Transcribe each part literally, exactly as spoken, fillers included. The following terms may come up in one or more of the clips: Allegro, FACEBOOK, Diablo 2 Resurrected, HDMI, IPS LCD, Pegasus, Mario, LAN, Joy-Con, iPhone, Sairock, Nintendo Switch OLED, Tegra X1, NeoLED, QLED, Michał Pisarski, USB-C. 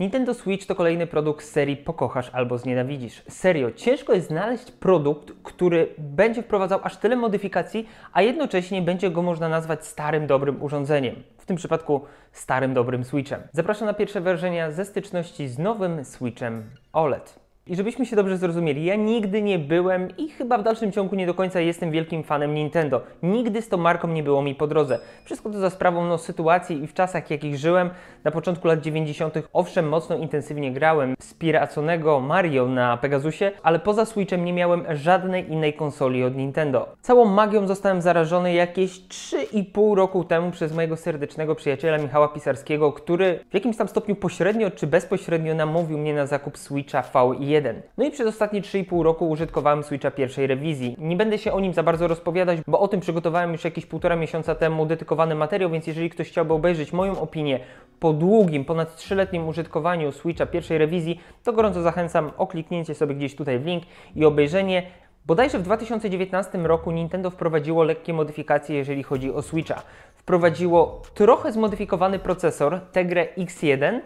Nintendo Switch to kolejny produkt z serii pokochasz albo znienawidzisz. Serio, ciężko jest znaleźć produkt, który będzie wprowadzał aż tyle modyfikacji, a jednocześnie będzie go można nazwać starym, dobrym urządzeniem. W tym przypadku starym, dobrym Switchem. Zapraszam na pierwsze wrażenia ze styczności z nowym Switchem O L E D. I żebyśmy się dobrze zrozumieli, ja nigdy nie byłem i chyba w dalszym ciągu nie do końca jestem wielkim fanem Nintendo. Nigdy z tą marką nie było mi po drodze. Wszystko to za sprawą no, sytuacji i w czasach, jakich żyłem. Na początku lat dziewięćdziesiątych owszem, mocno intensywnie grałem w spiraconego Mario na Pegasusie, ale poza Switchem nie miałem żadnej innej konsoli od Nintendo. Całą magią zostałem zarażony jakieś trzy i pół roku temu przez mojego serdecznego przyjaciela Michała Pisarskiego, który w jakimś tam stopniu pośrednio czy bezpośrednio namówił mnie na zakup Switcha V jeden. No i przez ostatnie trzy i pół roku użytkowałem Switcha pierwszej rewizji. Nie będę się o nim za bardzo rozpowiadać, bo o tym przygotowałem już jakieś półtora miesiąca temu dedykowany materiał, więc jeżeli ktoś chciałby obejrzeć moją opinię po długim, ponad trzyletnim użytkowaniu Switcha pierwszej rewizji, to gorąco zachęcam o kliknięcie sobie gdzieś tutaj w link i obejrzenie. Bodajże w dwa tysiące dziewiętnastym roku Nintendo wprowadziło lekkie modyfikacje, jeżeli chodzi o Switcha. Wprowadziło trochę zmodyfikowany procesor Tegra X jeden,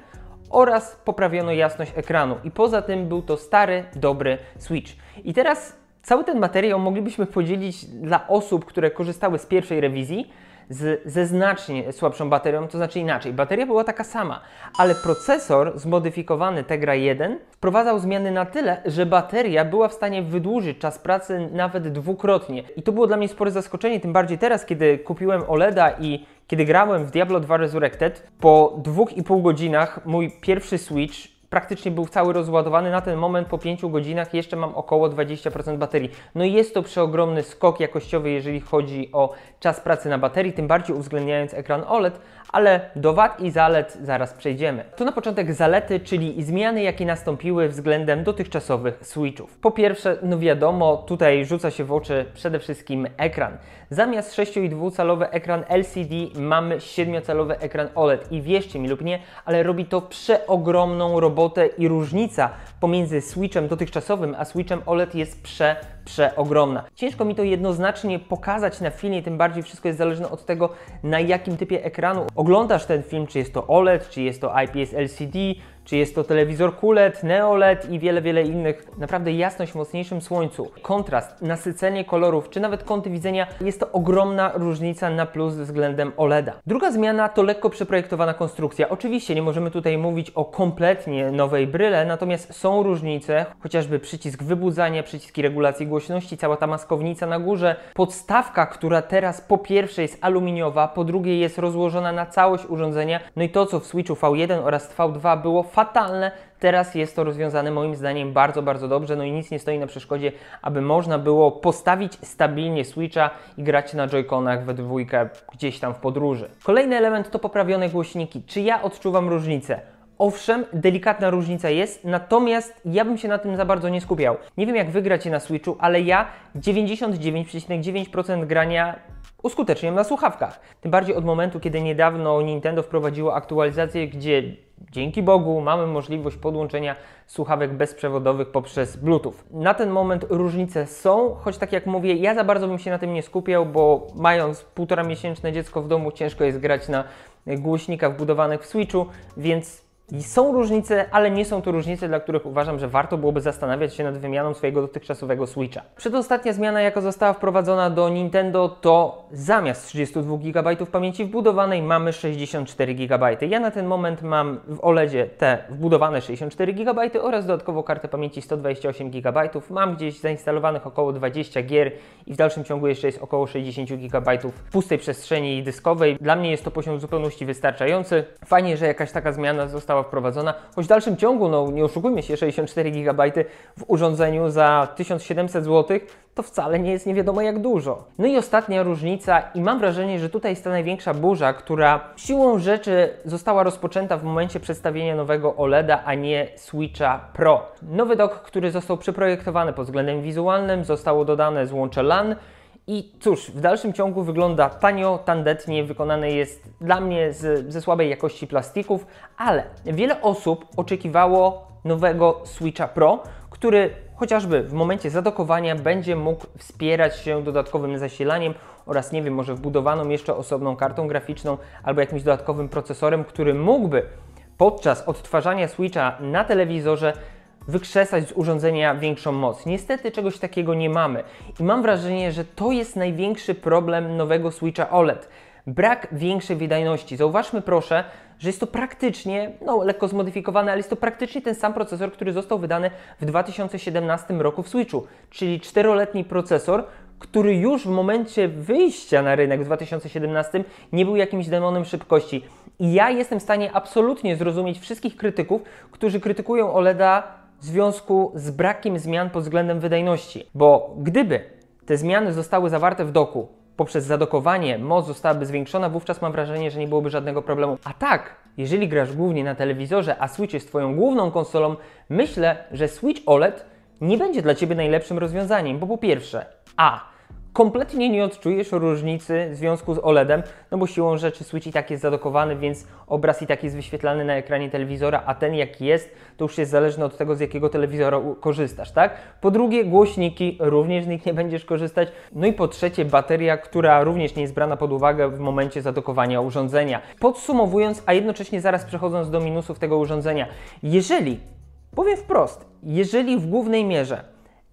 oraz poprawiono jasność ekranu i poza tym był to stary, dobry Switch. I teraz cały ten materiał moglibyśmy podzielić dla osób, które korzystały z pierwszej rewizji z, ze znacznie słabszą baterią, to znaczy inaczej, bateria była taka sama, ale procesor zmodyfikowany Tegra jeden wprowadzał zmiany na tyle, że bateria była w stanie wydłużyć czas pracy nawet dwukrotnie. I to było dla mnie spore zaskoczenie, tym bardziej teraz, kiedy kupiłem O L E D a i kiedy grałem w Diablo dwa Resurrected, po dwóch i pół godzinach mój pierwszy Switch praktycznie był cały rozładowany. Na ten moment po pięciu godzinach jeszcze mam około dwadzieścia procent baterii. No i jest to przeogromny skok jakościowy, jeżeli chodzi o czas pracy na baterii, tym bardziej uwzględniając ekran O L E D, ale do wad i zalet zaraz przejdziemy. To na początek zalety, czyli zmiany, jakie nastąpiły względem dotychczasowych Switchów. Po pierwsze, no wiadomo, tutaj rzuca się w oczy przede wszystkim ekran. Zamiast sześciodwucalowy ekran L C D mamy siedmiocalowy ekran O L E D i wierzcie mi lub nie, ale robi to przeogromną robotę i różnica pomiędzy Switchem dotychczasowym a Switchem O L E D jest prze, przeogromna. Ciężko mi to jednoznacznie pokazać na filmie, tym bardziej wszystko jest zależne od tego, na jakim typie ekranu oglądasz ten film, czy jest to O L E D, czy jest to I P S L C D, czy jest to telewizor Q L E D, NeoLED i wiele, wiele innych. Naprawdę jasność w mocniejszym słońcu, kontrast, nasycenie kolorów, czy nawet kąty widzenia, jest to ogromna różnica na plus względem O L E D a. Druga zmiana to lekko przeprojektowana konstrukcja. Oczywiście nie możemy tutaj mówić o kompletnie nowej bryle, natomiast są różnice, chociażby przycisk wybudzania, przyciski regulacji głośności, cała ta maskownica na górze, podstawka, która teraz po pierwsze jest aluminiowa, po drugie jest rozłożona na całość urządzenia, no i to, co w Switchu V jeden oraz V dwa było fatalne, teraz jest to rozwiązane moim zdaniem bardzo, bardzo dobrze, no i nic nie stoi na przeszkodzie, aby można było postawić stabilnie Switcha i grać na Joy-Conach we dwójkę gdzieś tam w podróży. Kolejny element to poprawione głośniki. Czy ja odczuwam różnicę? Owszem, delikatna różnica jest, natomiast ja bym się na tym za bardzo nie skupiał. Nie wiem, jak wy gracie na Switchu, ale ja dziewięćdziesiąt dziewięć przecinek dziewięć procent grania uskuteczniam na słuchawkach. Tym bardziej od momentu, kiedy niedawno Nintendo wprowadziło aktualizację, gdzie dzięki Bogu mamy możliwość podłączenia słuchawek bezprzewodowych poprzez Bluetooth. Na ten moment różnice są, choć tak jak mówię, ja za bardzo bym się na tym nie skupiał, bo mając półtora miesięczne dziecko w domu ciężko jest grać na głośnikach wbudowanych w Switchu, więc są różnice, ale nie są to różnice, dla których uważam, że warto byłoby zastanawiać się nad wymianą swojego dotychczasowego Switcha. Przedostatnia zmiana, jaka została wprowadzona do Nintendo, to zamiast trzydziestu dwóch gigabajtów pamięci wbudowanej mamy sześćdziesiąt cztery gigabajty. Ja na ten moment mam w O L E D zie te wbudowane sześćdziesiąt cztery gigabajty oraz dodatkowo kartę pamięci sto dwadzieścia osiem gigabajtów. Mam gdzieś zainstalowanych około dwadzieścia gier i w dalszym ciągu jeszcze jest około sześćdziesiąt gigabajtów pustej przestrzeni dyskowej. Dla mnie jest to poziom zupełności wystarczający. Fajnie, że jakaś taka zmiana została wprowadzona, choć w dalszym ciągu, no nie oszukujmy się, sześćdziesiąt cztery gigabajty w urządzeniu za tysiąc siedemset złotych to wcale nie jest nie wiadomo jak dużo. No i ostatnia różnica i mam wrażenie, że tutaj jest ta największa burza, która siłą rzeczy została rozpoczęta w momencie przedstawienia nowego O L E D a, a nie Switcha Pro. Nowy dock, który został przeprojektowany pod względem wizualnym, zostało dodane złącze LAN. I cóż, w dalszym ciągu wygląda tanio, tandetnie, wykonane jest dla mnie z, ze słabej jakości plastików, ale wiele osób oczekiwało nowego Switcha Pro, który chociażby w momencie zadokowania będzie mógł wspierać się dodatkowym zasilaniem oraz nie wiem, może wbudowaną jeszcze osobną kartą graficzną albo jakimś dodatkowym procesorem, który mógłby podczas odtwarzania Switcha na telewizorze wykrzesać z urządzenia większą moc. Niestety czegoś takiego nie mamy i mam wrażenie, że to jest największy problem nowego Switcha O L E D. Brak większej wydajności. Zauważmy proszę, że jest to praktycznie, no lekko zmodyfikowany, ale jest to praktycznie ten sam procesor, który został wydany w dwa tysiące siedemnastym roku w Switchu, czyli czteroletni procesor, który już w momencie wyjścia na rynek w dwa tysiące siedemnastym nie był jakimś demonem szybkości. I ja jestem w stanie absolutnie zrozumieć wszystkich krytyków, którzy krytykują O L E D a w związku z brakiem zmian pod względem wydajności. Bo gdyby te zmiany zostały zawarte w doku, poprzez zadokowanie moc zostałaby zwiększona, wówczas mam wrażenie, że nie byłoby żadnego problemu. A tak, jeżeli grasz głównie na telewizorze, a Switch jest twoją główną konsolą, myślę, że Switch O L E D nie będzie dla ciebie najlepszym rozwiązaniem, bo po pierwsze, a kompletnie nie odczujesz różnicy w związku z O L E D em, no bo siłą rzeczy Switch i tak jest zadokowany, więc obraz i tak jest wyświetlany na ekranie telewizora, a ten jaki jest, to już jest zależne od tego, z jakiego telewizora korzystasz, tak? Po drugie, głośniki, również z nich nie będziesz korzystać. No i po trzecie, bateria, która również nie jest brana pod uwagę w momencie zadokowania urządzenia. Podsumowując, a jednocześnie zaraz przechodząc do minusów tego urządzenia, jeżeli, powiem wprost, jeżeli w głównej mierze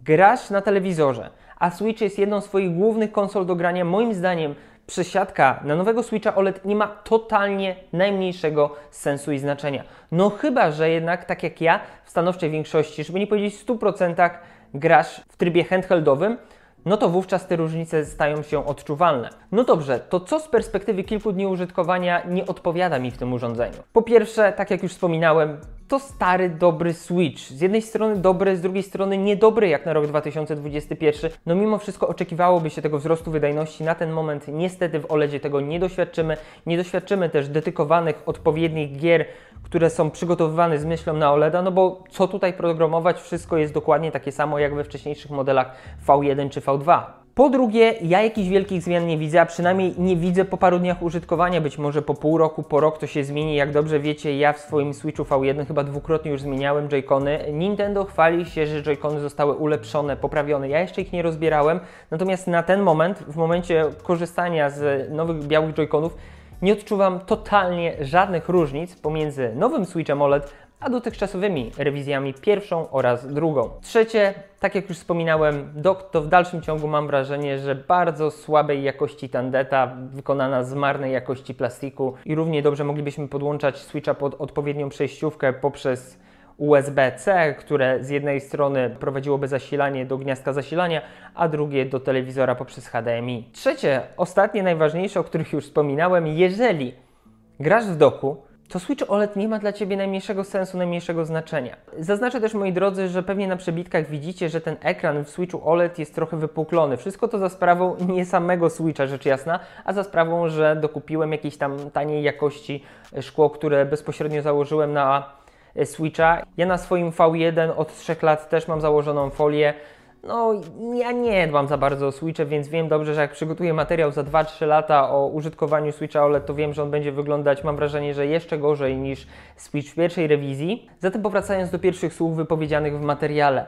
grasz na telewizorze, a Switch jest jedną z swoich głównych konsol do grania, moim zdaniem przesiadka na nowego Switcha O L E D nie ma totalnie najmniejszego sensu i znaczenia. No chyba, że jednak, tak jak ja, w stanowczej większości, żeby nie powiedzieć w stu procentach, grasz w trybie handheldowym, no to wówczas te różnice stają się odczuwalne. No dobrze, to co z perspektywy kilku dni użytkowania nie odpowiada mi w tym urządzeniu? Po pierwsze, tak jak już wspominałem, to stary, dobry Switch. Z jednej strony dobry, z drugiej strony niedobry jak na rok dwa tysiące dwudziesty pierwszy. No mimo wszystko oczekiwałoby się tego wzrostu wydajności. Na ten moment niestety w O L E D zie tego nie doświadczymy. Nie doświadczymy też dedykowanych odpowiednich gier, które są przygotowywane z myślą na O L E D a, no bo co tutaj programować? Wszystko jest dokładnie takie samo jak we wcześniejszych modelach V jeden czy V dwa. Po drugie, ja jakichś wielkich zmian nie widzę, a przynajmniej nie widzę po paru dniach użytkowania, być może po pół roku, po rok to się zmieni. Jak dobrze wiecie, ja w swoim Switchu V jeden chyba dwukrotnie już zmieniałem Joy-Cony. Nintendo chwali się, że Joy-Cony zostały ulepszone, poprawione. Ja jeszcze ich nie rozbierałem, natomiast na ten moment, w momencie korzystania z nowych białych Joy-Conów, nie odczuwam totalnie żadnych różnic pomiędzy nowym Switchem O L E D a dotychczasowymi rewizjami pierwszą oraz drugą. Trzecie, tak jak już wspominałem, dok, to w dalszym ciągu mam wrażenie, że bardzo słabej jakości tandeta, wykonana z marnej jakości plastiku i równie dobrze moglibyśmy podłączać Switcha pod odpowiednią przejściówkę poprzez U S B C, które z jednej strony prowadziłoby zasilanie do gniazdka zasilania, a drugie do telewizora poprzez H D M I. Trzecie, ostatnie, najważniejsze, o których już wspominałem, jeżeli grasz w doku, to Switch O L E D nie ma dla ciebie najmniejszego sensu, najmniejszego znaczenia. Zaznaczę też, moi drodzy, że pewnie na przebitkach widzicie, że ten ekran w Switchu O L E D jest trochę wypuklony. Wszystko to za sprawą nie samego Switcha, rzecz jasna, a za sprawą, że dokupiłem jakieś tam taniej jakości szkło, które bezpośrednio założyłem na Switcha. Ja na swoim V jeden od trzech lat też mam założoną folię. No, ja nie dbam za bardzo o Switche, więc wiem dobrze, że jak przygotuję materiał za dwa trzy lata o użytkowaniu Switcha O L E D, to wiem, że on będzie wyglądać, mam wrażenie, że jeszcze gorzej niż Switch w pierwszej rewizji. Zatem powracając do pierwszych słów wypowiedzianych w materiale.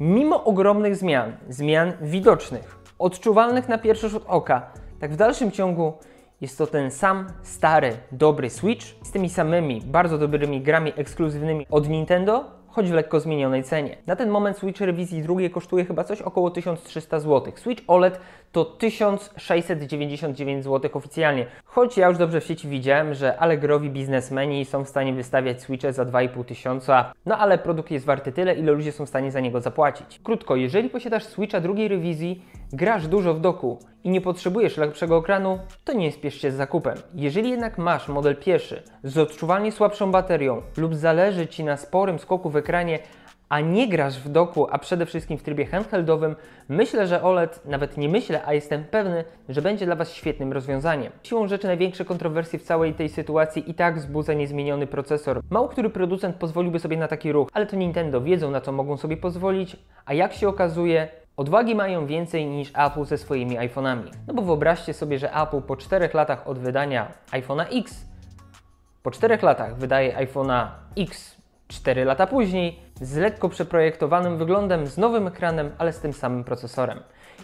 Mimo ogromnych zmian, zmian widocznych, odczuwalnych na pierwszy rzut oka, tak w dalszym ciągu jest to ten sam, stary, dobry Switch z tymi samymi, bardzo dobrymi grami ekskluzywnymi od Nintendo, choć w lekko zmienionej cenie. Na ten moment Switch rewizji drugiej kosztuje chyba coś około tysiąc trzysta złotych. Switch O L E D to tysiąc sześćset dziewięćdziesiąt dziewięć złotych oficjalnie. Choć ja już dobrze w sieci widziałem, że Allegrowi biznesmeni są w stanie wystawiać Switche za dwa i pół tysiąca, no ale produkt jest warty tyle, ile ludzie są w stanie za niego zapłacić. Krótko, jeżeli posiadasz Switcha drugiej rewizji, grasz dużo w doku i nie potrzebujesz lepszego ekranu, to nie spiesz się z zakupem. Jeżeli jednak masz model pierwszy z odczuwalnie słabszą baterią lub zależy ci na sporym skoku w ekranie, a nie grasz w doku, a przede wszystkim w trybie handheldowym, myślę, że O L E D, nawet nie myślę, a jestem pewny, że będzie dla was świetnym rozwiązaniem. Siłą rzeczy największe kontrowersje w całej tej sytuacji i tak wzbudza niezmieniony procesor. Mało który producent pozwoliłby sobie na taki ruch, ale to Nintendo, wiedzą na co mogą sobie pozwolić, a jak się okazuje, odwagi mają więcej niż Apple ze swoimi iPhone'ami. No bo wyobraźcie sobie, że Apple po czterech latach od wydania iPhone'a X, po czterech latach wydaje iPhone'a X cztery lata później, z lekko przeprojektowanym wyglądem, z nowym ekranem, ale z tym samym procesorem.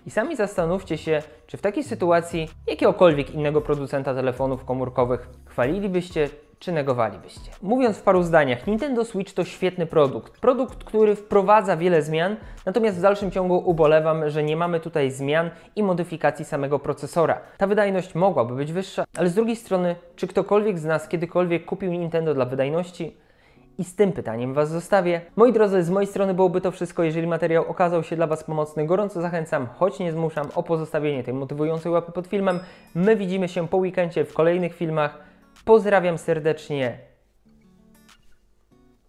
I sami zastanówcie się, czy w takiej sytuacji jakiegokolwiek innego producenta telefonów komórkowych chwalilibyście, czy negowalibyście? Mówiąc w paru zdaniach, Nintendo Switch to świetny produkt. Produkt, który wprowadza wiele zmian, natomiast w dalszym ciągu ubolewam, że nie mamy tutaj zmian i modyfikacji samego procesora. Ta wydajność mogłaby być wyższa, ale z drugiej strony, czy ktokolwiek z nas kiedykolwiek kupił Nintendo dla wydajności? I z tym pytaniem Was zostawię. Moi drodzy, z mojej strony byłoby to wszystko. Jeżeli materiał okazał się dla Was pomocny, gorąco zachęcam, choć nie zmuszam, o pozostawienie tej motywującej łapy pod filmem. My widzimy się po weekendzie w kolejnych filmach. Pozdrawiam serdecznie.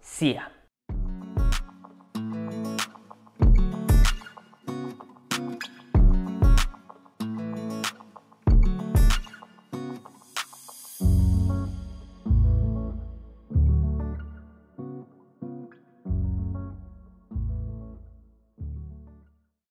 See ya.